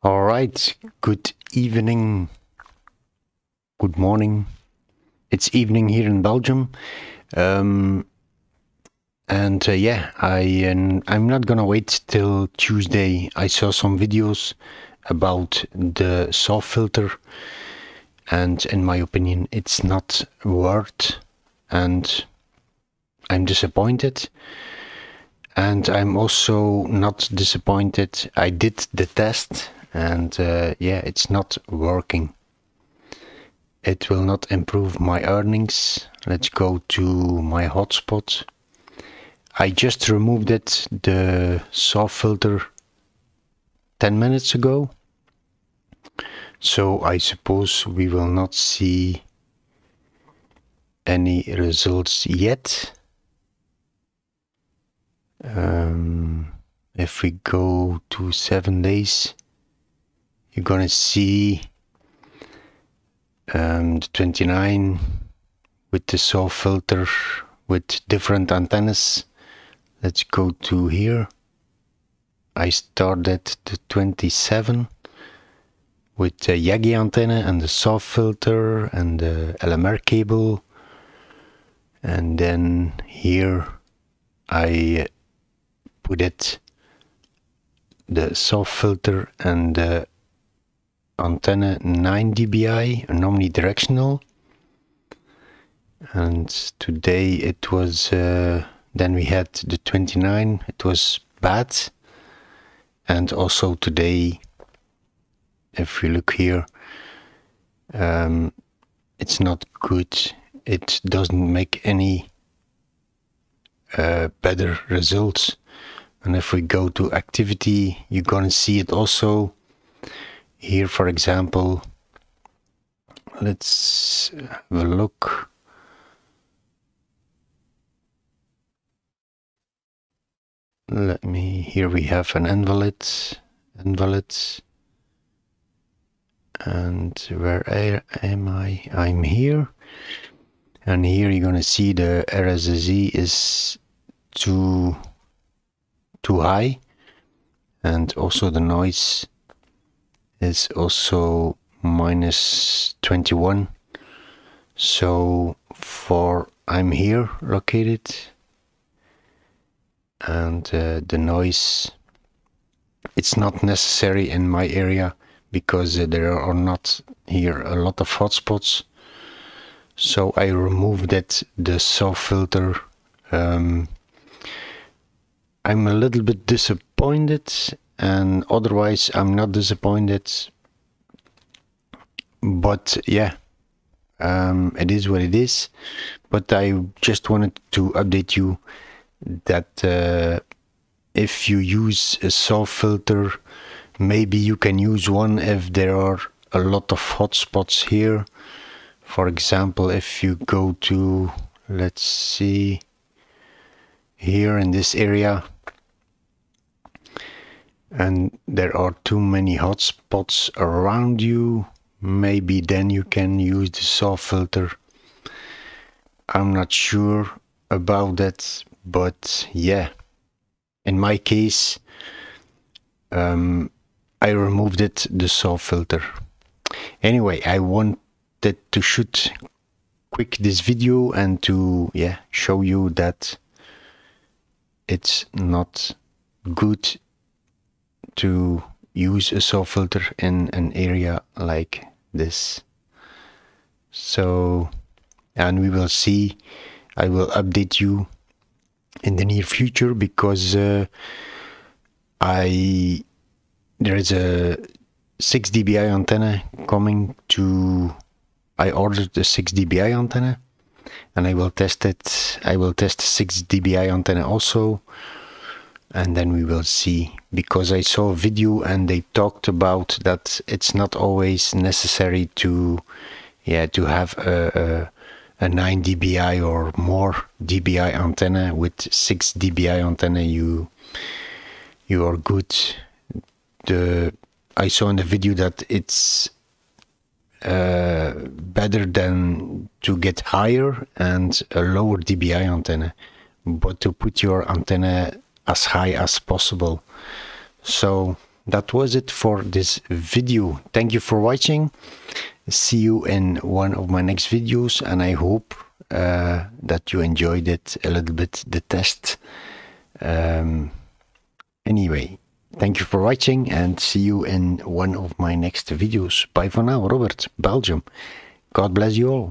All right, good evening, good morning. It's evening here in Belgium. I'm not gonna wait till Tuesday. I saw some videos about the SAW filter, and in my opinion it's not worth, and I'm disappointed. And I'm also not disappointed, I did the test. And yeah, it's not working. It will not improve my earnings. Let's go to my hotspot. I just removed it, the SAW filter, 10 minutes ago. So I suppose we will not see any results yet. If we go to 7 days, you're gonna see the 29 with the SAW filter with different antennas. Let's go to here. I started the 27 with the Yagi antenna and the SAW filter and the LMR cable, and then here I put it, the SAW filter and the antenna 9 dBi, an omnidirectional. And today it was, then we had the 29, it was bad. And also today, if we look here, it's not good. It doesn't make any better results. And if we go to activity, you're gonna see it also. Here, for example, let's have a look. Here we have an invalid, and where am I? I'm here. And here you're gonna see the RSSI is too high, and also the noise is also -21. So for I'm here located, and the noise, it's not necessary in my area because there are not here a lot of hotspots. So I removed that, the SAW filter. I'm a little bit disappointed, and otherwise I'm not disappointed, but yeah, it is what it is. But I just wanted to update you that if you use a SAW filter, maybe you can use one if there are a lot of hotspots here. For example, if you go to, let's see, here in this area, and there are too many hotspots around you, maybe then you can use the SAW filter. I'm not sure about that, but yeah, in my case, I removed it, the SAW filter. Anyway, I wanted to shoot quick this video and to show you that it's not good to use a SAW filter in an area like this. So, and we will see, I will update you in the near future, because there is a 6 dBi antenna coming to, I ordered the 6 dBi antenna, and I will test it. I will test 6 dBi antenna also, and then we will see, because I saw a video and they talked about that it's not always necessary to have a 9 dBi or more dBi antenna. With 6 dBi antenna you are good. I saw in the video that it's better than to get higher and a lower dBi antenna, but to put your antenna as high as possible. So that was it for this video. Thank you for watching. See you in one of my next videos, and I hope that you enjoyed it a little bit, the test. Anyway, thank you for watching and see you in one of my next videos. Bye for now. Robert, Belgium. God bless you all.